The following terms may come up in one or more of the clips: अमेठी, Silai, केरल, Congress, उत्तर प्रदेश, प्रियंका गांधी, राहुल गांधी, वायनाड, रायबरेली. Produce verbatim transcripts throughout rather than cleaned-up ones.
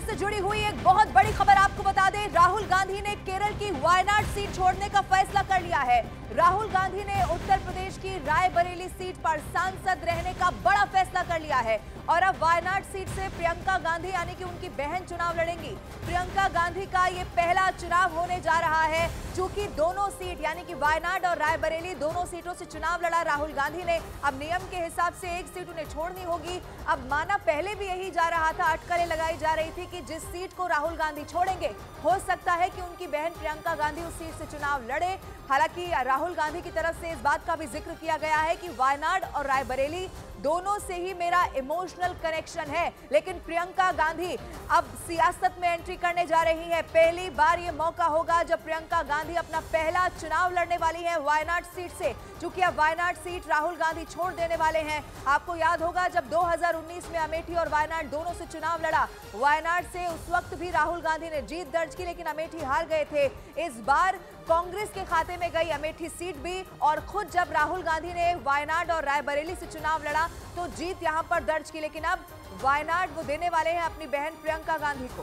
से जुड़ी हुई एक बहुत बड़ी खबर आपको बता दें, राहुल गांधी ने केरल की वायनाड सीट छोड़ने का फैसला कर लिया है। राहुल गांधी ने उत्तर प्रदेश की रायबरेली सीट पर सांसद रहने का बड़ा फैसला कर लिया है और अब वायनाड सीट से प्रियंका गांधी यानी कि उनकी बहन चुनाव लड़ेंगी। प्रियंका गांधी का ये पहला चुनाव होने जा रहा है। चूंकि दोनों सीट यानी कि वायनाड और रायबरेली दोनों सीटों से चुनाव लड़ा राहुल गांधी ने, अब नियम के हिसाब से एक सीट उन्हें छोड़नी होगी। अब माना पहले भी यही जा रहा था, अटकलें लगाई जा रही थी कि जिस सीट को राहुल गांधी छोड़ेंगे हो सकता है कि उनकी बहन प्रियंका गांधी उस सीट से चुनाव लड़े। हालांकि राहुल गांधी की तरफ से इस बात का भी जिक्र किया गया है कि वायनाड और रायबरेली दोनों से ही मेरा इमोशनल कनेक्शन है, लेकिन प्रियंका गांधी अब सियासत में एंट्री करने जा रही हैं। पहली बार ये मौका होगा जब प्रियंका गांधी अपना पहला चुनाव लड़ने वाली हैं वायनाड सीट से, क्योंकि अब वायनाड सीट राहुल गांधी छोड़ देने वाले हैं। आपको याद होगा जब दो हज़ार उन्नीस में अमेठी और वायनाड दोनों से चुनाव लड़ा, वायनाड से उस वक्त भी राहुल गांधी ने जीत दर्ज की लेकिन अमेठी हार गए थे। इस बार कांग्रेस के खाते में गई अमेठी सीट भी, और खुद जब राहुल गांधी ने वायनाड और रायबरेली से चुनाव लड़ा तो जीत यहां पर दर्ज की, लेकिन अब वायनाड वो देने वाले हैं अपनी बहन प्रियंका गांधी को।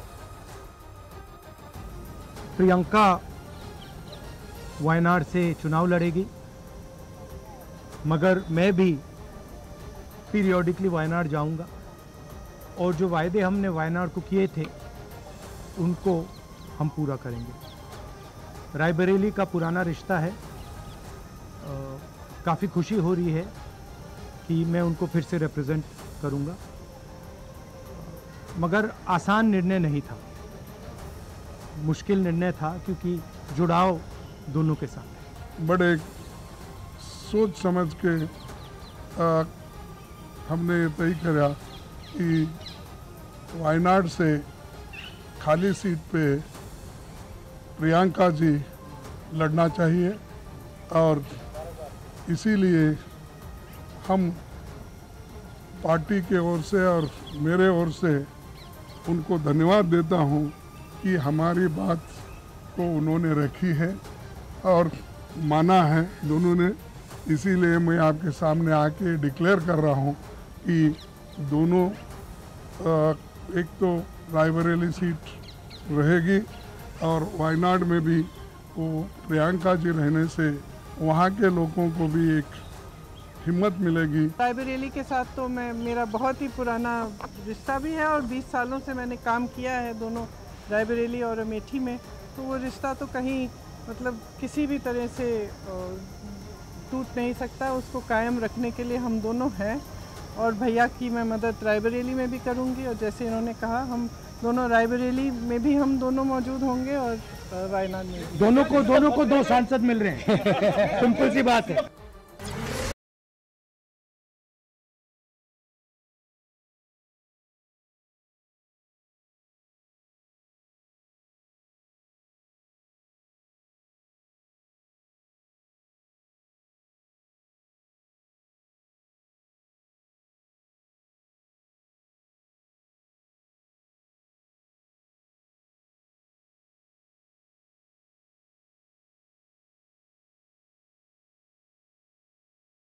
प्रियंका वायनाड से चुनाव लड़ेगी, मगर मैं भी पीरियोडिकली वायनाड जाऊंगा और जो वायदे हमने वायनाड को किए थे उनको हम पूरा करेंगे। रायबरेली का पुराना रिश्ता है, काफ़ी खुशी हो रही है कि मैं उनको फिर से रिप्रेजेंट करूंगा, मगर आसान निर्णय नहीं था, मुश्किल निर्णय था क्योंकि जुड़ाव दोनों के साथ है। बड़े सोच समझ के आ, हमने तय किया कि वायनाड से खाली सीट पे प्रियंका जी लड़ना चाहिए और इसीलिए हम पार्टी के ओर से और मेरे ओर से उनको धन्यवाद देता हूं कि हमारी बात को उन्होंने रखी है और माना है दोनों ने। इसीलिए मैं आपके सामने आके डिक्लेयर कर रहा हूं कि दोनों एक तो रायबरेली सीट रहेगी और वायनाड में भी वो प्रियंका जी रहने से वहाँ के लोगों को भी एक हिम्मत मिलेगी। रायबरेली के साथ तो मैं मेरा बहुत ही पुराना रिश्ता भी है और बीस सालों से मैंने काम किया है दोनों रायबरेली और अमेठी में, तो वो रिश्ता तो कहीं मतलब किसी भी तरह से टूट नहीं सकता। उसको कायम रखने के लिए हम दोनों हैं और भैया की मैं मदद रायबरेली में भी करूँगी और जैसे इन्होंने कहा हम दोनों रायबरेली में भी हम दोनों मौजूद होंगे और वायनाड में भी। दोनों को दोनों को दो सांसद मिल रहे हैं सिंपल सी बात है।